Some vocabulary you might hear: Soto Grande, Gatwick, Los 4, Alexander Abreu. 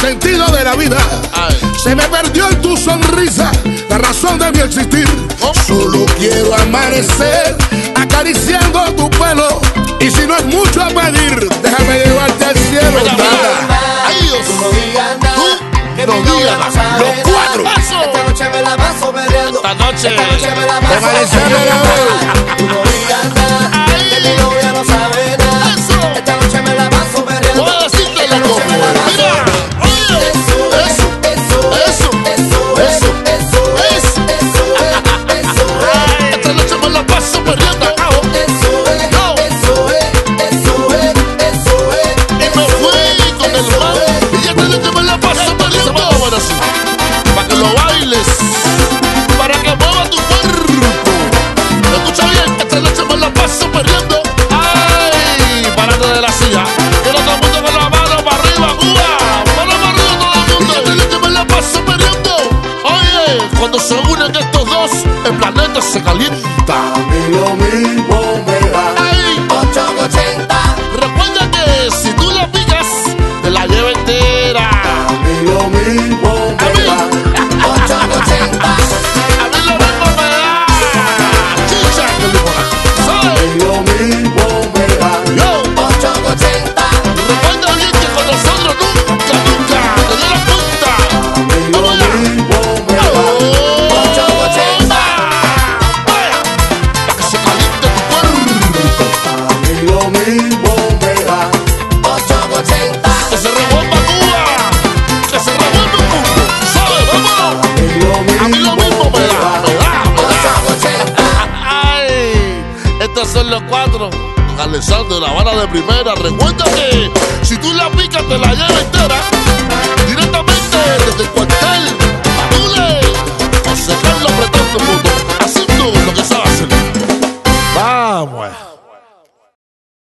sentido de la vida. Ay. Se me perdió en tu sonrisa la razón de mi existir. Oh. Solo quiero amanecer acariciando tu pelo, y si no es mucho a pedir, déjame llevarte al cielo. Vaya, nada. Ay, Dios. Tú no digas nada, que no digas nada. Los cuatro. Esta noche me la paso bebiendo. Esta noche me la paso bebiendo. Tú no digas nada, que mi novia no sabe nada. Eso. Esta noche me la paso bebiendo. Esta noche me la paso bebiendo. Se calienta. A mí lo mismo me da. Ay, 880. Recuerda que si tú la pillas, te la lleva entera. A mí lo mismo me da. 880. A mí lo mismo me da. Chicha, que limona. ¿Sabes? A mí lo mismo me da. Yo, 880. Recuerda bien que con nosotros nunca te dio la punta. A mí lo mismo me da. Son los cuatro, Alexander, la bala de primera. Recuerda que si tú la picas, te la llevas entera. Directamente desde el cuartel, a Dule, a Carlos apretando el mundo.